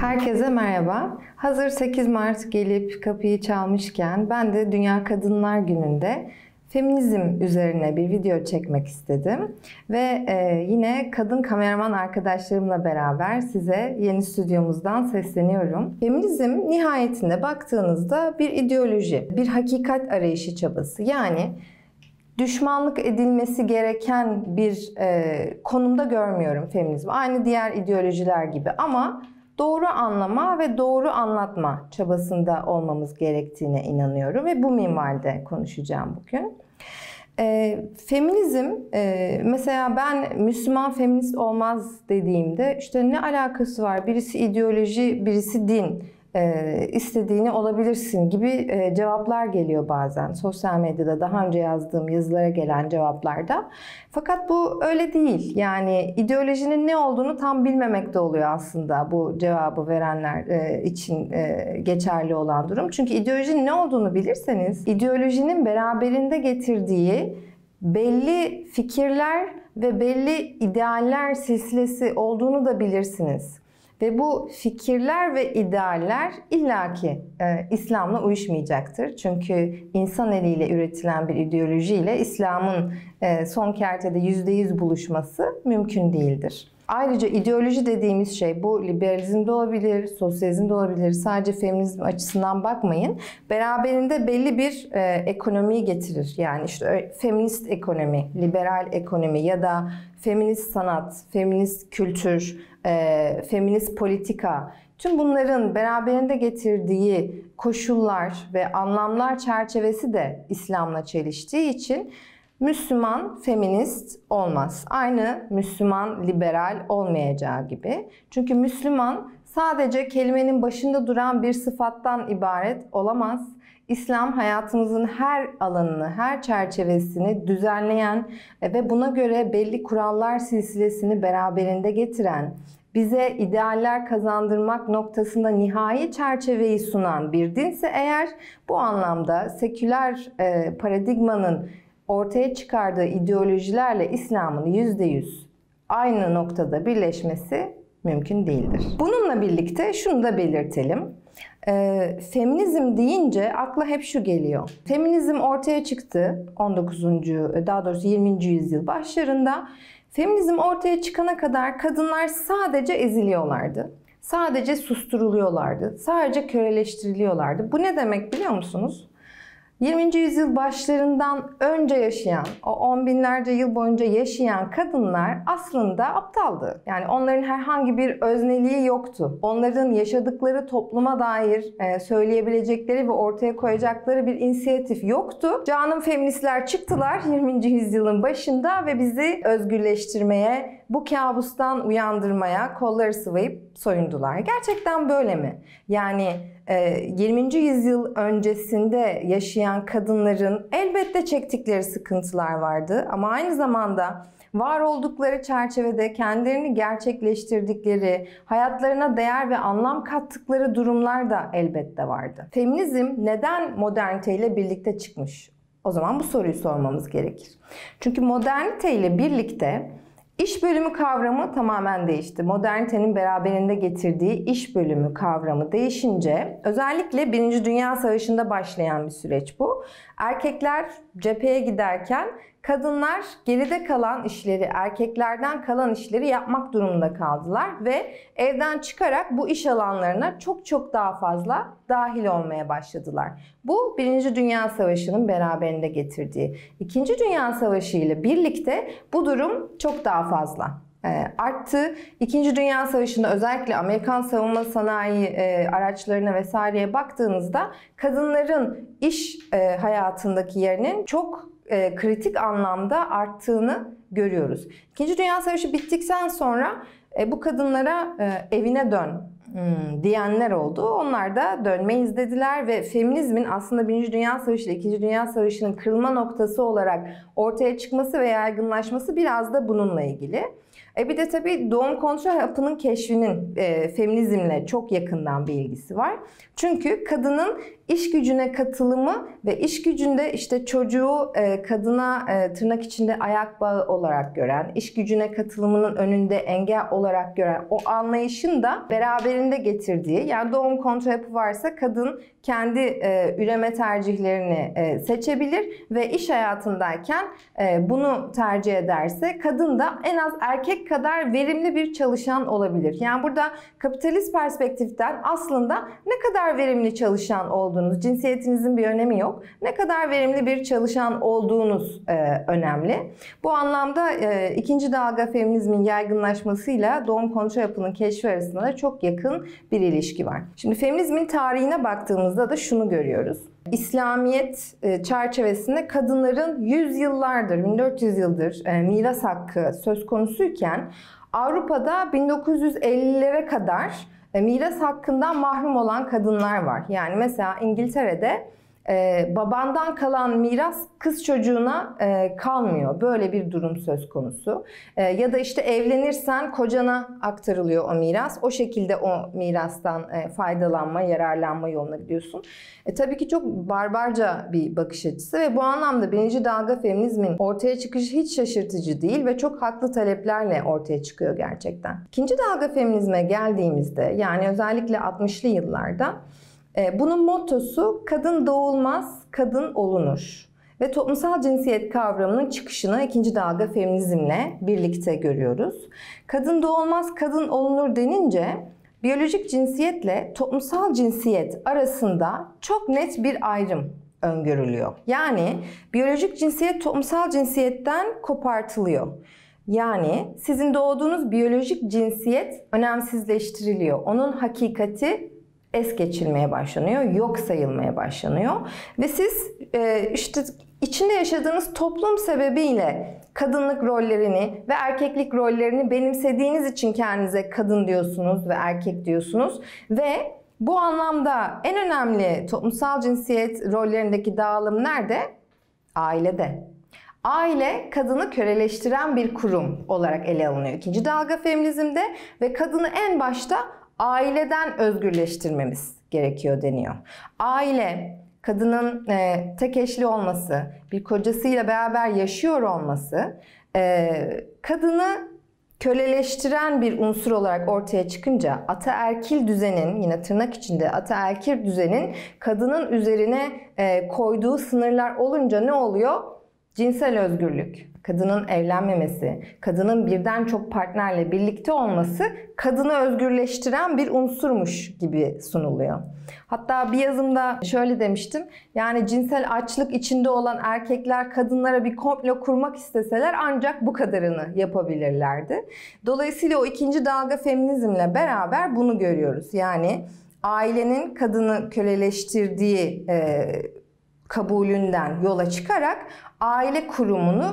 Herkese merhaba. Hazır 8 Mart gelip kapıyı çalmışken ben de Dünya Kadınlar Günü'nde feminizm üzerine bir video çekmek istedim. Ve yine kadın kameraman arkadaşlarımla beraber size yeni stüdyomuzdan sesleniyorum. Feminizm nihayetinde baktığınızda bir ideoloji, bir hakikat arayışı çabası. Yani düşmanlık edilmesi gereken bir konumda görmüyorum feminizmi. Aynı diğer ideolojiler gibi ama doğru anlama ve doğru anlatma çabasında olmamız gerektiğine inanıyorum ve bu minvalde konuşacağım bugün. Feminizm, mesela ben Müslüman feminist olmaz dediğimde işte ne alakası var? Birisi ideoloji, birisi din. İstediğini olabilirsin gibi cevaplar geliyor bazen sosyal medyada, daha önce yazdığım yazılara gelen cevaplarda. Fakat bu öyle değil. Yani ideolojinin ne olduğunu tam bilmemekte oluyor aslında bu cevabı verenler için geçerli olan durum. Çünkü ideolojinin ne olduğunu bilirseniz, ideolojinin beraberinde getirdiği belli fikirler ve belli idealler silsilesi olduğunu da bilirsiniz. Ve bu fikirler ve idealler illaki İslam'la uyuşmayacaktır. Çünkü insan eliyle üretilen bir ideolojiyle İslam'ın son kertede %100 buluşması mümkün değildir. Ayrıca ideoloji dediğimiz şey bu liberalizmde olabilir, sosyalizmde olabilir. Sadece feminizm açısından bakmayın. Beraberinde belli bir ekonomiyi getirir. Yani işte feminist ekonomi, liberal ekonomi ya da feminist sanat, feminist kültür, feminist politika. Tüm bunların beraberinde getirdiği koşullar ve anlamlar çerçevesi de İslam'la çeliştiği için Müslüman feminist olmaz. Aynı Müslüman liberal olmayacağı gibi. Çünkü Müslüman sadece kelimenin başında duran bir sıfattan ibaret olamaz. İslam hayatımızın her alanını, her çerçevesini düzenleyen ve buna göre belli kurallar silsilesini beraberinde getiren, bize idealler kazandırmak noktasında nihai çerçeveyi sunan bir dinse eğer, bu anlamda seküler paradigmanın ortaya çıkardığı ideolojilerle İslam'ın %100 aynı noktada birleşmesi mümkün değildir. Bununla birlikte şunu da belirtelim. Feminizm deyince akla hep şu geliyor. Feminizm ortaya çıktı 20. yüzyıl başlarında. Feminizm ortaya çıkana kadar kadınlar sadece eziliyorlardı. Sadece susturuluyorlardı. Sadece köleleştiriliyorlardı. Bu ne demek biliyor musunuz? 20. yüzyıl başlarından önce yaşayan, o 10 binlerce yıl boyunca yaşayan kadınlar aslında aptaldı. Yani onların herhangi bir özneliği yoktu. Onların yaşadıkları topluma dair söyleyebilecekleri ve ortaya koyacakları bir inisiyatif yoktu. Canım feministler çıktılar 20. yüzyılın başında ve bizi özgürleştirmeye, bu kabustan uyandırmaya kolları sıvayıp soyundular. Gerçekten böyle mi? Yani 20. yüzyıl öncesinde yaşayan kadınların elbette çektikleri sıkıntılar vardı ama aynı zamanda var oldukları çerçevede kendilerini gerçekleştirdikleri, hayatlarına değer ve anlam kattıkları durumlar da elbette vardı. Feminizm neden moderniteyle birlikte çıkmış? O zaman bu soruyu sormamız gerekir. Çünkü moderniteyle birlikte İş bölümü kavramı tamamen değişti. Modernitenin beraberinde getirdiği iş bölümü kavramı değişince, özellikle 1. Dünya Savaşı'nda başlayan bir süreç bu. Erkekler cepheye giderken kadınlar geride kalan işleri, erkeklerden kalan işleri yapmak durumunda kaldılar ve evden çıkarak bu iş alanlarına çok daha fazla dahil olmaya başladılar. Bu 1. Dünya Savaşı'nın beraberinde getirdiği. 2. Dünya Savaşı ile birlikte bu durum çok daha fazla arttı. 2. Dünya Savaşı'nda özellikle Amerikan savunma sanayi araçlarına vesaireye baktığınızda kadınların iş hayatındaki yerinin çok kritik anlamda arttığını görüyoruz. 2. Dünya Savaşı bittikten sonra bu kadınlara evine dön diyenler oldu. Onlar da dönmeyiz dediler ve feminizmin aslında 1. Dünya Savaşı ile 2. Dünya Savaşı'nın kırılma noktası olarak ortaya çıkması ve yaygınlaşması biraz da bununla ilgili. Bir de tabii doğum kontrol hapının keşfinin feminizmle çok yakından bir ilgisi var. Çünkü kadının iş gücüne katılımı ve iş gücünde işte çocuğu kadına tırnak içinde ayak bağı olarak gören, iş gücüne katılımının önünde engel olarak gören o anlayışın da beraberinde beraberinde getirdiği, yani doğum kontrayapı varsa kadın kendi üreme tercihlerini seçebilir ve iş hayatındayken bunu tercih ederse kadın da en az erkek kadar verimli bir çalışan olabilir. Yani burada kapitalist perspektiften aslında ne kadar verimli çalışan olduğunuz, cinsiyetinizin bir önemi yok. Ne kadar verimli bir çalışan olduğunuz önemli. Bu anlamda ikinci dalga feminizmin yaygınlaşmasıyla doğum kontrayapının keşfi arasında da çok yakın bir ilişki var. Şimdi feminizmin tarihine baktığımızda da şunu görüyoruz. İslamiyet çerçevesinde kadınların yüzyıllardır, 1400 yıldır miras hakkı söz konusuyken Avrupa'da 1950'lere kadar miras hakkından mahrum olan kadınlar var. Yani mesela İngiltere'de babandan kalan miras kız çocuğuna kalmıyor. Böyle bir durum söz konusu. Ya da işte evlenirsen kocana aktarılıyor o miras. O şekilde o mirastan faydalanma, yararlanma yoluna gidiyorsun. Tabii ki çok barbarca bir bakış açısı ve bu anlamda birinci dalga feminizmin ortaya çıkışı hiç şaşırtıcı değil ve çok haklı taleplerle ortaya çıkıyor gerçekten. İkinci dalga feminizme geldiğimizde, yani özellikle 60'lı yıllarda bunun mottosu kadın doğulmaz, kadın olunur. Ve toplumsal cinsiyet kavramının çıkışını ikinci dalga feminizmle birlikte görüyoruz. Kadın doğulmaz, kadın olunur denince biyolojik cinsiyetle toplumsal cinsiyet arasında çok net bir ayrım öngörülüyor. Yani biyolojik cinsiyet toplumsal cinsiyetten kopartılıyor. Yani sizin doğduğunuz biyolojik cinsiyet önemsizleştiriliyor. Onun hakikati es geçilmeye başlanıyor, yok sayılmaya başlanıyor ve siz işte içinde yaşadığınız toplum sebebiyle kadınlık rollerini ve erkeklik rollerini benimsediğiniz için kendinize kadın diyorsunuz ve erkek diyorsunuz ve bu anlamda en önemli toplumsal cinsiyet rollerindeki dağılım nerede? Ailede. Aile kadını köleleştiren bir kurum olarak ele alınıyor ikinci dalga feminizmde ve kadını en başta aileden özgürleştirmemiz gerekiyor deniyor. Aile, kadının tek eşli olması, bir kocasıyla beraber yaşıyor olması, kadını köleleştiren bir unsur olarak ortaya çıkınca ataerkil düzenin, yine tırnak içinde ataerkil düzenin kadının üzerine koyduğu sınırlar olunca ne oluyor? Cinsel özgürlük. Kadının evlenmemesi, kadının birden çok partnerle birlikte olması kadını özgürleştiren bir unsurmuş gibi sunuluyor. Hatta bir yazımda şöyle demiştim, yani cinsel açlık içinde olan erkekler kadınlara bir komplo kurmak isteseler ancak bu kadarını yapabilirlerdi. Dolayısıyla o ikinci dalga feminizmle beraber bunu görüyoruz. Yani ailenin kadını köleleştirdiği kabulünden yola çıkarak aile kurumunu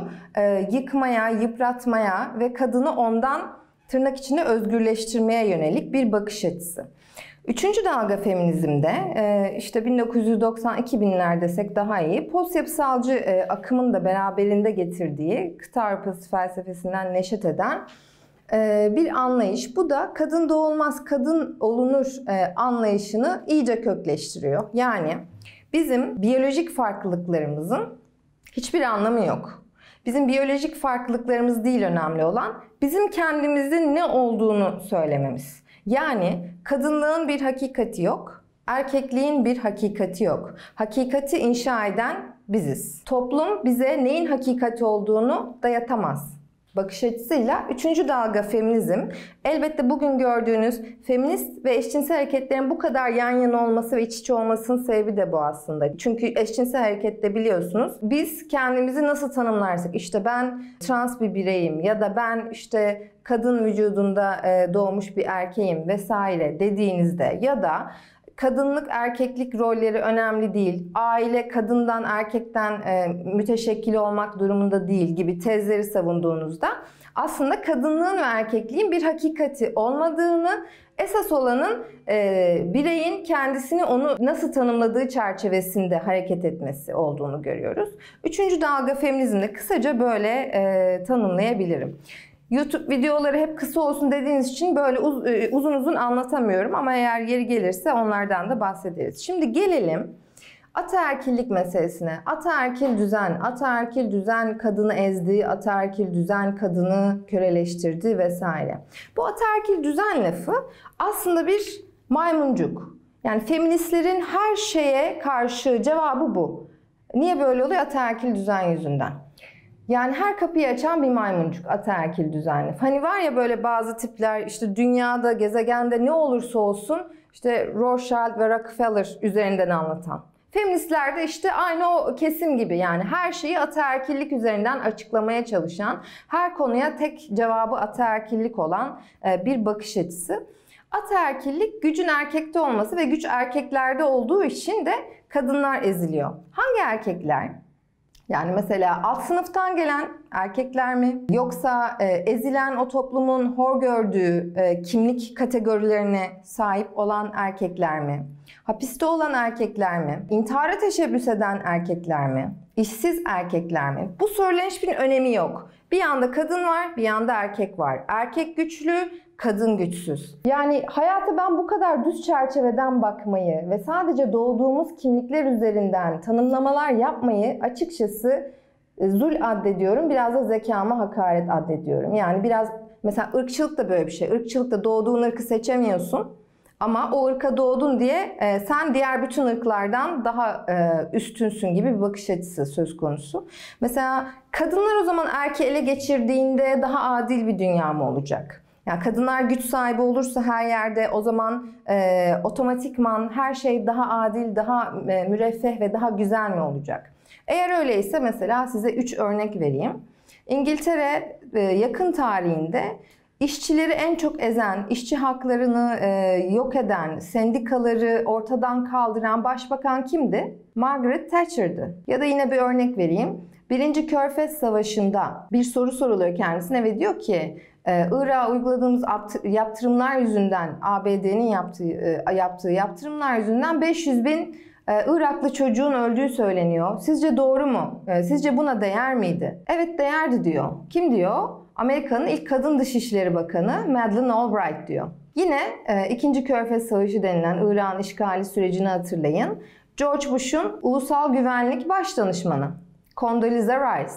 yıkmaya, yıpratmaya ve kadını ondan tırnak içinde özgürleştirmeye yönelik bir bakış açısı. Üçüncü dalga feminizmde işte 1990-2000'ler desek daha iyi, postyapısalcı akımın da beraberinde getirdiği kıta Avrupası felsefesinden neşet eden bir anlayış. Bu da kadın doğulmaz, kadın olunur anlayışını iyice kökleştiriyor. Yani bizim biyolojik farklılıklarımızın hiçbir anlamı yok. Bizim biyolojik farklılıklarımız değil önemli olan, bizim kendimizin ne olduğunu söylememiz. Yani kadınlığın bir hakikati yok, erkekliğin bir hakikati yok. Hakikati inşa eden biziz. Toplum bize neyin hakikati olduğunu dayatamaz. Bakış açısıyla üçüncü dalga feminizm, elbette bugün gördüğünüz feminist ve eşcinsel hareketlerin bu kadar yan yana olması ve iç içe olmasının sebebi de bu aslında. Çünkü eşcinsel harekette biliyorsunuz biz kendimizi nasıl tanımlarsak, işte ben trans bir bireyim ya da ben işte kadın vücudunda doğmuş bir erkeğim vesaire dediğinizde ya da kadınlık erkeklik rolleri önemli değil, aile kadından erkekten müteşekkil olmak durumunda değil gibi tezleri savunduğunuzda aslında kadınlığın ve erkekliğin bir hakikati olmadığını, esas olanın bireyin kendisini onu nasıl tanımladığı çerçevesinde hareket etmesi olduğunu görüyoruz. Üçüncü dalga feminizmde kısaca böyle tanımlayabilirim. YouTube videoları hep kısa olsun dediğiniz için böyle uzun uzun anlatamıyorum ama eğer yeri gelirse onlardan da bahsederiz. Şimdi gelelim Ataerkillik meselesine, ataerkil düzen, ataerkil düzen kadını ezdi, ataerkil düzen kadını köleleştirdi vesaire. Bu ataerkil düzen lafı aslında bir maymuncuk. Yani feministlerin her şeye karşı cevabı bu. Niye böyle oluyor? Ataerkil düzen yüzünden. Yani her kapıyı açan bir maymuncuk ataerkil düzenli. Hani var ya böyle bazı tipler işte dünyada, gezegende ne olursa olsun işte Rothschild ve Rockefeller üzerinden anlatan. Feministler de işte aynı o kesim gibi yani her şeyi ataerkillik üzerinden açıklamaya çalışan, her konuya tek cevabı ataerkillik olan bir bakış açısı. Ataerkillik gücün erkekte olması ve güç erkeklerde olduğu için de kadınlar eziliyor. Hangi erkekler? Yani mesela alt sınıftan gelen erkekler mi? Yoksa ezilen o toplumun hor gördüğü kimlik kategorilerine sahip olan erkekler mi? Hapiste olan erkekler mi? İntihara teşebbüs eden erkekler mi? İşsiz erkekler mi? Bu soruların hiçbir önemi yok. Bir yanda kadın var, bir yanda erkek var. Erkek güçlü, kadın güçsüz. Yani hayata ben bu kadar düz çerçeveden bakmayı ve sadece doğduğumuz kimlikler üzerinden tanımlamalar yapmayı açıkçası zul addediyorum. Biraz da zekama hakaret addediyorum. Yani biraz mesela ırkçılık da böyle bir şey. Irkçılıkta doğduğun ırkı seçemiyorsun. Ama o ırka doğdun diye sen diğer bütün ırklardan daha üstünsün gibi bir bakış açısı söz konusu. Mesela kadınlar o zaman erkeği ele geçirdiğinde daha adil bir dünya mı olacak? Yani kadınlar güç sahibi olursa her yerde o zaman otomatikman her şey daha adil, daha müreffeh ve daha güzel mi olacak? Eğer öyleyse mesela size 3 örnek vereyim. İngiltere yakın tarihinde İşçileri en çok ezen, işçi haklarını yok eden, sendikaları ortadan kaldıran başbakan kimdi? Margaret Thatcher'dı. Ya da yine bir örnek vereyim. Birinci Körfez Savaşı'nda bir soru soruluyor kendisine ve diyor ki Irak'a uyguladığımız yaptırımlar yüzünden, ABD'nin yaptığı yaptırımlar yüzünden 500.000 Iraklı çocuğun öldüğü söyleniyor. Sizce doğru mu? Sizce buna değer miydi? Evet değerdi diyor. Kim diyor? Amerika'nın ilk kadın Dışişleri Bakanı Madeleine Albright diyor. Yine 2. Körfez Savaşı denilen İran işgali sürecini hatırlayın. George Bush'un Ulusal Güvenlik Başdanışmanı Condoleezza Rice.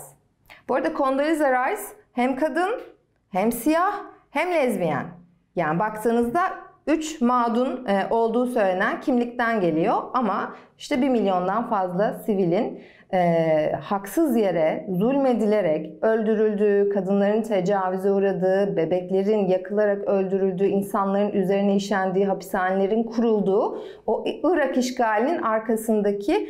Bu arada Condoleezza Rice hem kadın, hem siyah, hem lezbiyen. Yani baktığınızda 3 mağdun olduğu söylenen kimlikten geliyor ama işte 1 milyondan fazla sivilin haksız yere zulmedilerek öldürüldüğü, kadınların tecavüze uğradığı, bebeklerin yakılarak öldürüldüğü, insanların üzerine işendiği, hapishanelerin kurulduğu o Irak işgalinin arkasındaki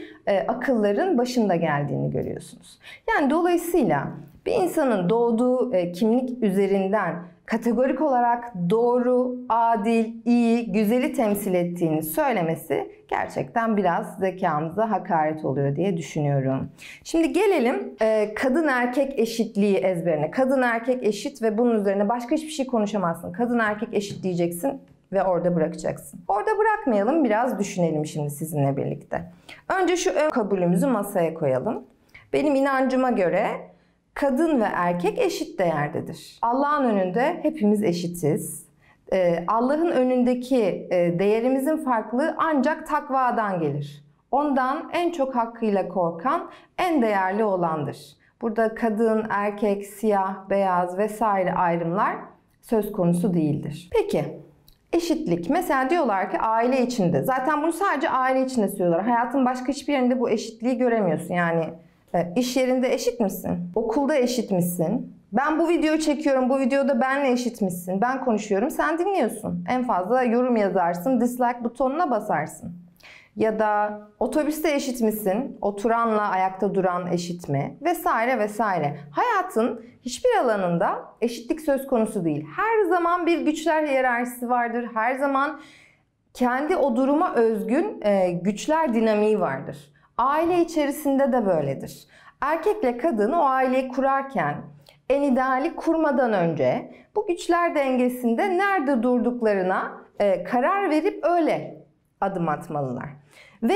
akılların başında geldiğini görüyorsunuz. Yani dolayısıyla bir insanın doğduğu kimlik üzerinden kategorik olarak doğru, adil, iyi, güzeli temsil ettiğini söylemesi gerçekten biraz zekamıza hakaret oluyor diye düşünüyorum. Şimdi gelelim kadın erkek eşitliği ezberine. Kadın erkek eşit ve bunun üzerine başka hiçbir şey konuşamazsın. Kadın erkek eşit diyeceksin ve orada bırakacaksın. Orada bırakmayalım, biraz düşünelim şimdi sizinle birlikte. Önce şu ön kabulümüzü masaya koyalım. Benim inancıma göre kadın ve erkek eşit değerdedir. Allah'ın önünde hepimiz eşitiz. Allah'ın önündeki değerimizin farklılığı ancak takvadan gelir. Ondan en çok hakkıyla korkan en değerli olandır. Burada kadın, erkek, siyah, beyaz vesaire ayrımlar söz konusu değildir. Peki eşitlik. Mesela diyorlar ki aile içinde. Zaten bunu sadece aile içinde söylüyorlar. Hayatın başka hiçbir yerinde bu eşitliği göremiyorsun. Yani İş yerinde eşit misin? Okulda eşit misin? Ben bu videoyu çekiyorum, bu videoda benle eşit misin? Ben konuşuyorum, sen dinliyorsun. En fazla yorum yazarsın, dislike butonuna basarsın. Ya da otobüste eşit misin? Oturanla ayakta duran eşit mi? Vesaire vesaire. Hayatın hiçbir alanında eşitlik söz konusu değil. Her zaman bir güçler hiyerarşisi vardır. Her zaman kendi o duruma özgün güçler dinamiği vardır. Aile içerisinde de böyledir. Erkekle kadın o aileyi kurarken, en ideali kurmadan önce bu güçler dengesinde nerede durduklarına karar verip öyle adım atmalılar. Ve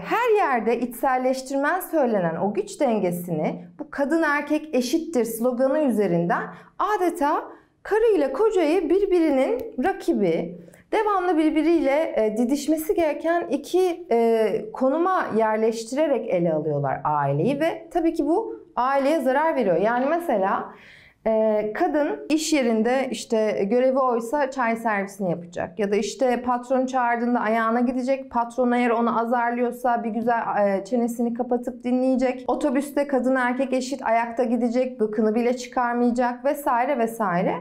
her yerde içselleştirmen söylenen o güç dengesini bu kadın erkek eşittir sloganı üzerinden adeta karıyla kocayı birbirinin rakibi, devamlı birbiriyle didişmesi gereken iki konuma yerleştirerek ele alıyorlar aileyi ve tabii ki bu aileye zarar veriyor. Yani mesela kadın iş yerinde işte görevi oysa çay servisini yapacak ya da işte patronu çağırdığında ayağına gidecek, patron eğer onu azarlıyorsa bir güzel çenesini kapatıp dinleyecek, otobüste kadın erkek eşit ayakta gidecek, gıkını bile çıkarmayacak vesaire vesaire.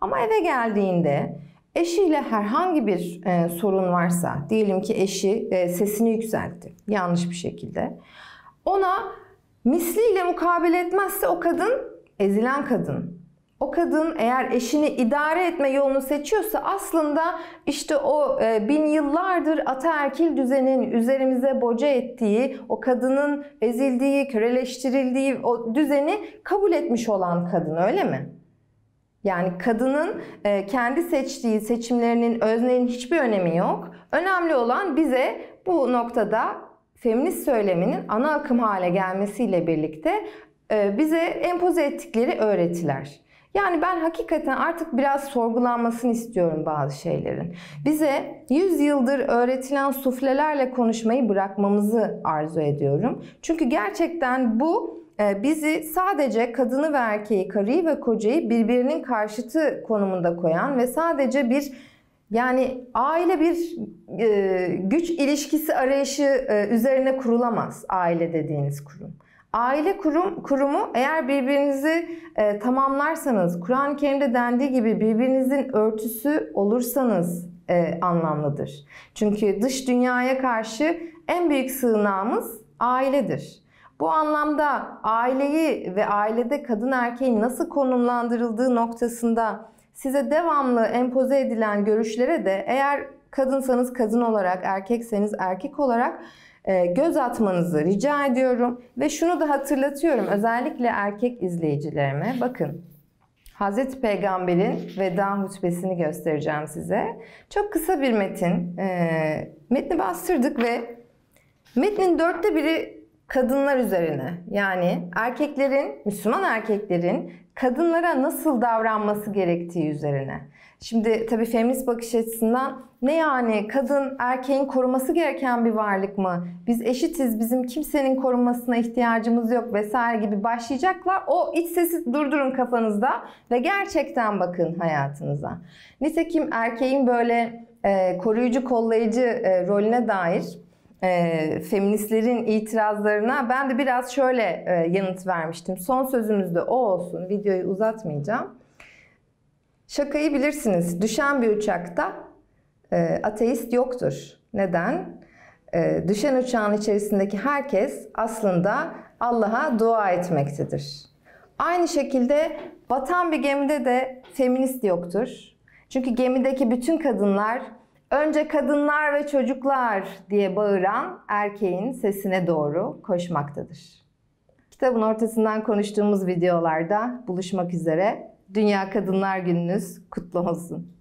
Ama eve geldiğinde eşiyle herhangi bir sorun varsa, diyelim ki eşi sesini yükseltti yanlış bir şekilde, ona misliyle mukabele etmezse o kadın ezilen kadın. O kadın eğer eşini idare etme yolunu seçiyorsa aslında işte o bin yıllardır ataerkil düzenin üzerimize boca ettiği, o kadının ezildiği, köleleştirildiği o düzeni kabul etmiş olan kadın, öyle mi? Yani kadının kendi seçtiği seçimlerinin, öznenin hiçbir önemi yok. Önemli olan bize bu noktada feminist söyleminin ana akım hale gelmesiyle birlikte bize empoze ettikleri öğretiler. Yani ben hakikaten artık biraz sorgulanmasını istiyorum bazı şeylerin. Bize 100 yıldır öğretilen suflelerle konuşmayı bırakmamızı arzu ediyorum. Çünkü gerçekten bu bizi sadece kadını ve erkeği, karıyı ve kocayı birbirinin karşıtı konumunda koyan ve sadece bir aile bir güç ilişkisi arayışı üzerine kurulamaz aile dediğiniz kurum. Aile kurumu eğer birbirinizi tamamlarsanız, Kur'an-ı Kerim'de dendiği gibi birbirinizin örtüsü olursanız anlamlıdır. Çünkü dış dünyaya karşı en büyük sığınağımız ailedir. Bu anlamda aileyi ve ailede kadın erkeğin nasıl konumlandırıldığı noktasında size devamlı empoze edilen görüşlere de eğer kadınsanız kadın olarak, erkekseniz erkek olarak göz atmanızı rica ediyorum. Ve şunu da hatırlatıyorum özellikle erkek izleyicilerime. Bakın, Hazreti Peygamber'in veda hutbesini göstereceğim size. Çok kısa bir metin. Metni bastırdık ve metnin 1/4 kadınlar üzerine. Yani erkeklerin, Müslüman erkeklerin kadınlara nasıl davranması gerektiği üzerine. Şimdi tabii feminist bakış açısından ne yani, kadın erkeğin koruması gereken bir varlık mı? Biz eşitiz, bizim kimsenin korunmasına ihtiyacımız yok vesaire gibi başlayacaklar. O iç sesi durdurun kafanızda ve gerçekten bakın hayatınıza. Nitekim erkeğin böyle koruyucu, kollayıcı rolüne dair feministlerin itirazlarına ben de biraz şöyle yanıt vermiştim. Son sözümüz de o olsun. Videoyu uzatmayacağım. Şakayı bilirsiniz. Düşen bir uçakta ateist yoktur. Neden? Düşen uçağın içerisindeki herkes aslında Allah'a dua etmektedir. Aynı şekilde batan bir gemide de feminist yoktur. Çünkü gemideki bütün kadınlar önce kadınlar ve çocuklar diye bağıran erkeğin sesine doğru koşmaktadır. Kitabın ortasından konuştuğumuz videolarda buluşmak üzere. Dünya Kadınlar Gününüz kutlu olsun.